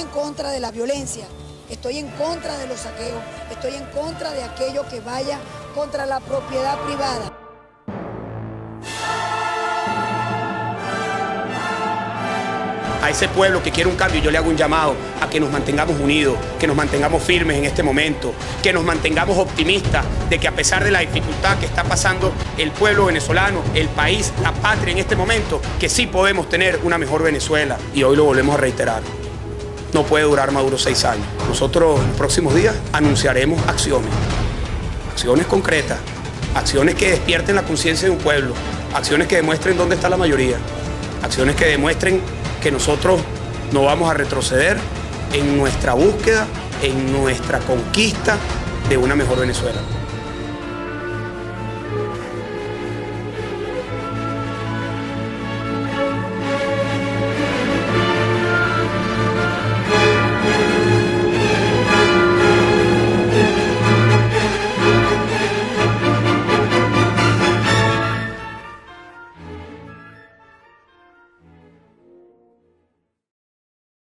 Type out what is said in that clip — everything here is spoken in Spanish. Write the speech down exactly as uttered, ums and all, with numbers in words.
en contra de la violencia, estoy en contra de los saqueos, estoy en contra de aquello que vaya contra la propiedad privada. A ese pueblo que quiere un cambio, yo le hago un llamado a que nos mantengamos unidos, que nos mantengamos firmes en este momento, que nos mantengamos optimistas de que a pesar de la dificultad que está pasando el pueblo venezolano, el país, la patria en este momento, que sí podemos tener una mejor Venezuela. Y hoy lo volvemos a reiterar, no puede durar Maduro seis años. Nosotros en los próximos días anunciaremos acciones, acciones concretas, acciones que despierten la conciencia de un pueblo, acciones que demuestren dónde está la mayoría, acciones que demuestren que nosotros no vamos a retroceder en nuestra búsqueda, en nuestra conquista de una mejor Venezuela.